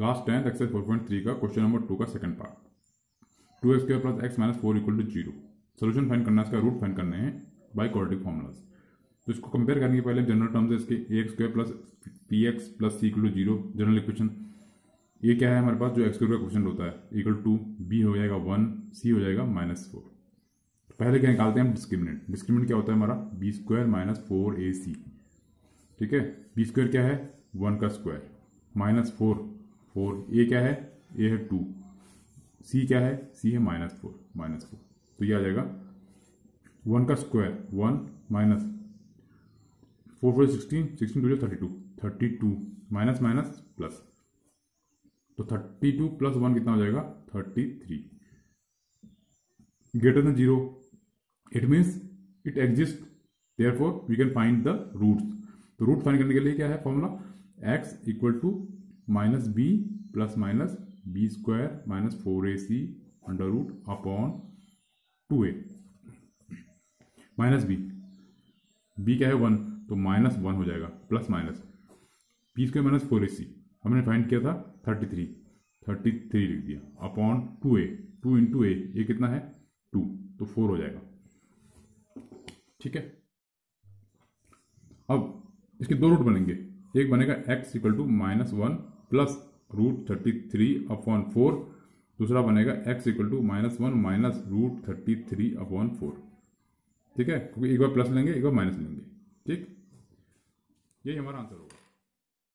Class 10th exercise 4.3 का question number 2 का second part 2x² plus x minus 4 equal to 0 solution find करना है, इसका रूट फाइन करने हैं बाय क्वाड्रेटिक फॉर्मूलाज। तो इसको कंपेयर करने के पहले जनरल टर्म्स है इसके ax² plus px plus c equal to 0 general equation. ये क्या है हमारे पास जो एक्स स्क्वायर का क्वेश्चन होता है इक्वल टू b हो जाएगा 1 c हो जाएगा -4। पहले क्या निकालते हैं हम डिस्क्रिमिनेंट क्या होता है हमारा b स्क्वायर माइनस 4ac। ठीक है, b स्क्वायर क्या है 1 का स्क्वायर माइनस 4 a क्या है a है 2 c क्या है c है -4 तो ये आ जाएगा 1 का square 1 minus 4 16 2 32 minus minus plus तो 32 प्लस 1 कितना हो जाएगा 33 greater than 0। It means it exist therefore we can find the roots. तो रूट फाइंड करने के लिए क्या है formula x equal to minus b plus minus b square minus 4ac under root upon 2a minus b क्या है 1 तो -1 हो जाएगा plus minus b square minus 4ac हमने फाइंड किया था 33 लिख दिया अपॉन 2 इंटू ए कितना है 2 तो 4 हो जाएगा। ठीक है, अब इसके दो रूट बनेंगे, एक बनेगा x equal to -1 plus root 33 upon 4, दूसरा बनेगा x equal to -1 minus root 33 upon 4। ठीक है, क्योंकि एक बार प्लस लेंगे एक बार माइनस लेंगे। ठीक, यही हमारा आंसर होगा।